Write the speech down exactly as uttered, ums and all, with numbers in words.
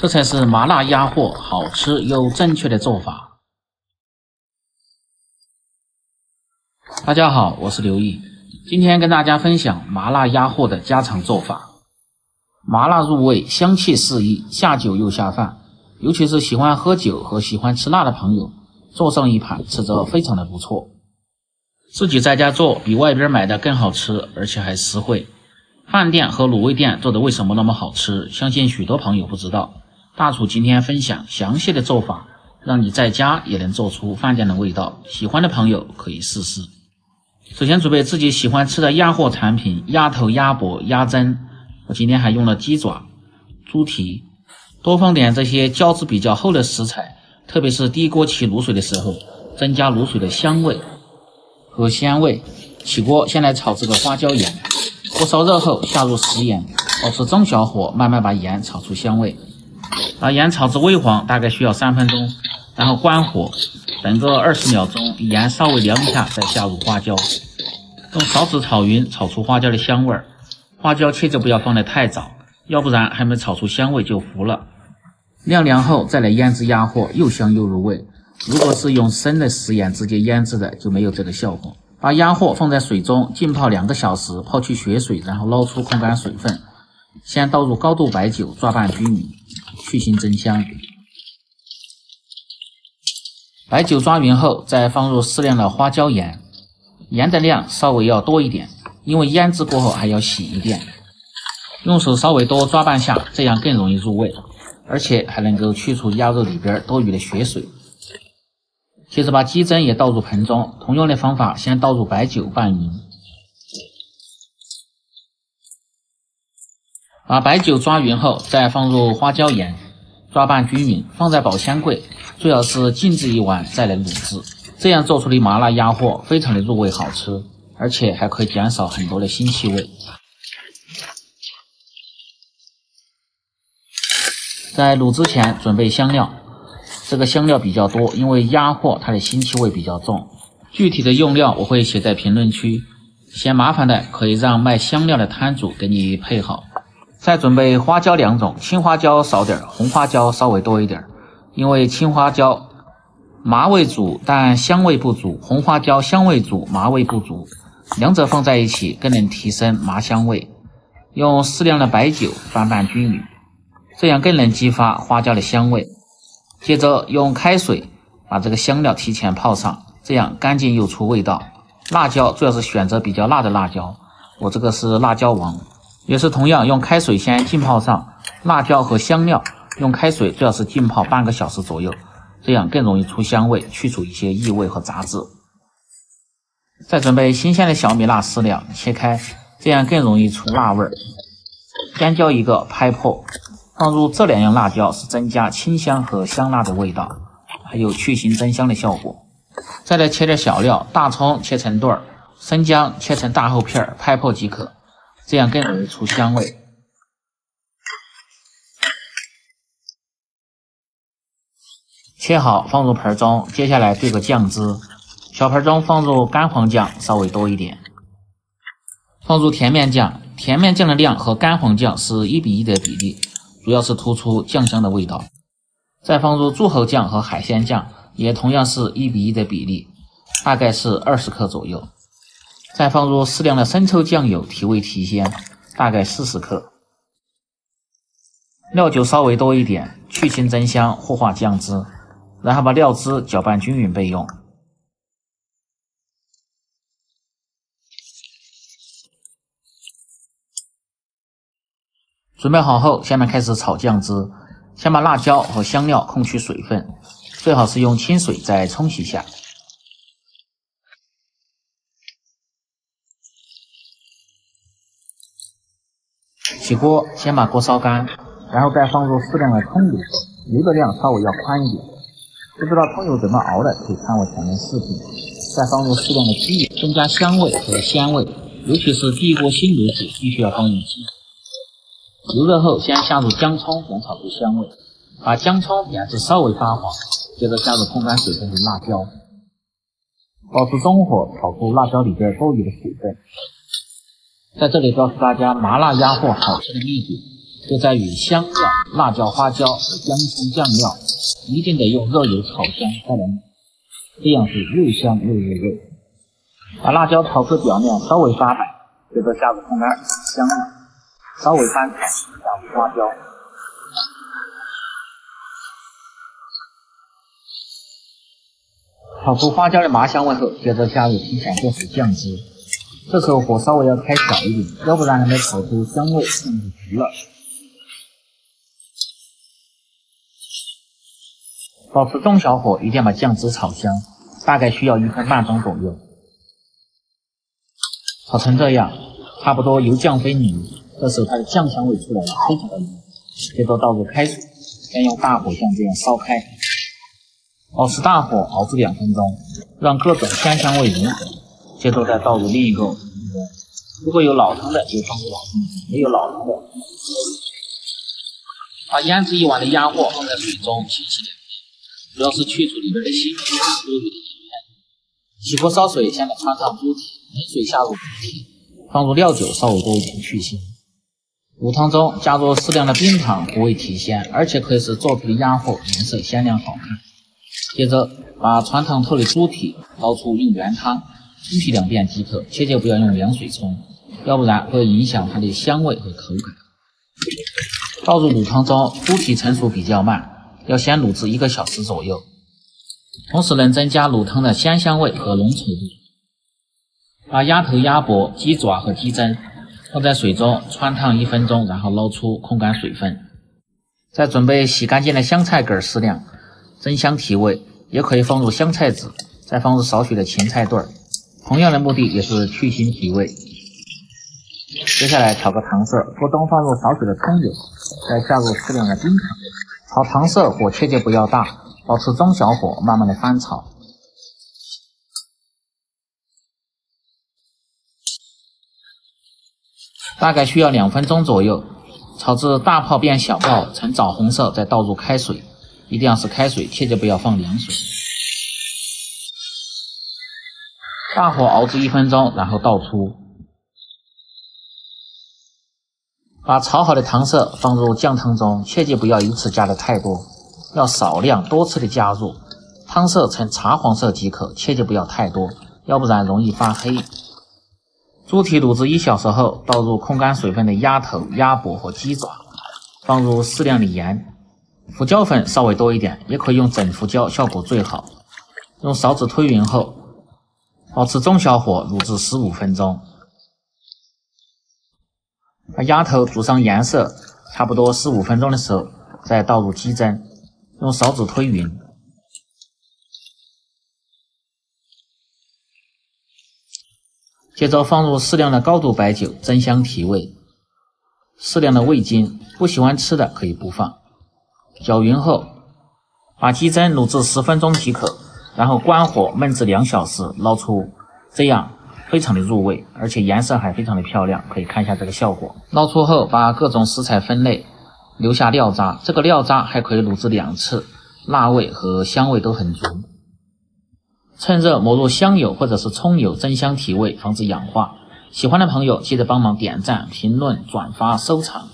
这才是麻辣鸭货好吃又正确的做法。大家好，我是刘毅，今天跟大家分享麻辣鸭货的家常做法。麻辣入味，香气四溢，下酒又下饭，尤其是喜欢喝酒和喜欢吃辣的朋友，做上一盘吃着非常的不错。自己在家做比外边买的更好吃，而且还实惠。饭店和卤味店做的为什么那么好吃，相信许多朋友不知道。大厨今天分享详细的做法，让你在家也能做出饭店的味道，喜欢的朋友可以试试。首先准备自己喜欢吃的鸭货产品，鸭头、鸭脖、鸭胗，我今天还用了鸡爪、猪蹄，多放点这些胶质比较厚的食材，特别是低锅起卤水的时候，增加卤水的香味和鲜味。起锅先来炒这个花椒盐，锅烧热后下入食盐，保持中小火，慢慢把盐炒出香味。把盐炒至微黄，大概需要三分钟，然后关火，等个二十秒钟，盐稍微凉一下，再下入花椒，用勺子炒匀，炒出花椒的香味。花椒切记不要放得太早，要不然还没炒出香味就糊了。晾凉后再来腌制鸭货，又香又入味。如果是用生的食盐直接腌制的，就没有这个效果。把鸭货放在水中浸泡两个小时，泡去血水，然后捞出控干水分，先倒入高度白酒，抓拌均匀，去腥增香。白酒抓匀后，再放入适量的花椒盐，盐的量稍微要多一点，因为腌制过后还要洗一遍。用手稍微多抓拌下，这样更容易入味，而且还能够去除鸭肉里边多余的血水。接着把鸡胗也倒入盆中，同样的方法，先倒入白酒拌匀，把白酒抓匀后，再放入花椒盐，抓拌均匀，放在保鲜柜，最好是静置一晚再来卤制。这样做出的麻辣鸭货非常的入味好吃，而且还可以减少很多的腥气味。在卤之前准备香料，这个香料比较多，因为鸭货它的腥气味比较重，具体的用料我会写在评论区，嫌麻烦的可以让卖香料的摊主给你配好。再准备花椒两种，青花椒少点，红花椒稍微多一点，因为青花椒麻味足但香味不足，红花椒香味足麻味不足，两者放在一起更能提升麻香味。用适量的白酒翻拌均匀，这样更能激发花椒的香味。接着用开水把这个香料提前泡上，这样干净又出味道。辣椒最好是选择比较辣的辣椒，我这个是辣椒王，也是同样用开水先浸泡上。辣椒和香料用开水最好是浸泡半个小时左右，这样更容易出香味，去除一些异味和杂质。再准备新鲜的小米辣饲料，切开，这样更容易出辣味。干椒一个拍破，放入这两样辣椒是增加清香和香辣的味道，还有去腥增香的效果。再来切点小料，大葱切成段儿，生姜切成大厚片儿，拍破即可，这样更容易出香味。切好放入盆中，接下来兑个酱汁，小盆中放入干黄酱稍微多一点，放入甜面酱，甜面酱的量和干黄酱是一比一的比例，主要是突出酱香的味道。再放入猪猴酱和海鲜酱，也同样是一比一的比例，大概是二十克左右。再放入适量的生抽酱油提味提鲜，大概四十克。料酒稍微多一点，去腥增香，活化酱汁，然后把料汁搅拌均匀备用。准备好后，下面开始炒酱汁，先把辣椒和香料控去水分，最好是用清水再冲洗下。起锅，先把锅烧干，然后再放入适量的葱油，油的量稍微要宽一点。不知道葱油怎么熬的，可以看我前面视频。再放入适量的鸡油，增加香味和鲜味，尤其是第一锅新卤水必须要放入鸡。油热后，先下入姜葱，能炒出香味，把姜葱煸至稍微发黄，接着加入控干水分的辣椒，保持中火炒出辣椒里边多余的水分。在这里告诉大家麻辣鸭货好吃的秘诀，就在于香料、辣椒、花椒、姜葱、酱料，一定得用肉油炒香才能，这样是又香又入味。把辣椒炒至表面稍微发白，这个下入葱姜香料，稍微翻炒，加入花椒。炒出花椒的麻香味后，接着加入提前做好的酱汁。这时候火稍微要开小一点，要不然还没炒出香味，酱就糊了。 保持中小火，一定要把酱汁炒香，大概需要一分半钟左右。炒成这样，差不多油酱分离，这时候它的酱香味出来了，非常的浓。接着倒入开水，先用大火像这样烧开，保持大火熬至两分钟，让各种香香味融合。接着再倒入另一个瓮中，如果有老汤的就放入老汤，没有老汤的，把腌制一晚的鸭货放在水中洗洗脸。 主要是去除里面的腥味和多余的盐分。起锅烧水，下面穿上猪蹄，冷水下入猪蹄，放入料酒稍微多一点去腥。卤汤中加入适量的冰糖，不会提鲜，而且可以使做出的鸭货颜色鲜亮好看。接着把穿烫透的猪蹄捞出，用原汤冲洗两遍即可，切记不要用凉水冲，要不然会影响它的香味和口感。倒入卤汤中，猪蹄成熟比较慢。 要先卤制一个小时左右，同时能增加卤汤的鲜香味和浓稠度。把鸭头、鸭脖、鸡爪和鸡胗放在水中汆烫一分钟，然后捞出，控干水分。再准备洗干净的香菜梗适量，增香提味，也可以放入香菜籽，再放入少许的芹菜段儿，同样的目的也是去腥提味。接下来调个糖色，锅中放入少许的葱油，再下入适量的冰糖。 炒糖色火切记不要大，保持中小火，慢慢的翻炒。大概需要两分钟左右，炒至大泡变小泡，呈枣红色，再倒入开水，一定要是开水，切记不要放凉水。大火熬至一分钟，然后倒出。把炒好的糖色放入酱汤中，切记不要一次加的太多，要少量多次的加入。汤色呈茶黄色即可，切记不要太多，要不然容易发黑。猪蹄卤至一小时后，倒入控干水分的鸭头、鸭脖和鸡爪，放入适量的盐，胡椒粉稍微多一点，也可以用整胡椒，效果最好。用勺子推匀后，保持中小火卤至十五分钟。 把鸭头煮上颜色，差不多十五分钟的时候，再倒入鸡胗，用勺子推匀。接着放入适量的高度白酒，增香提味。适量的味精，不喜欢吃的可以不放。搅匀后，把鸡胗卤至十分钟即可，然后关火焖至两小时，捞出，这样。 非常的入味，而且颜色还非常的漂亮，可以看一下这个效果。捞出后，把各种食材分类，留下料渣。这个料渣还可以卤制两次，辣味和香味都很足。趁热抹入香油或者是葱油，增香提味，防止氧化。喜欢的朋友记得帮忙点赞、评论、转发、收藏。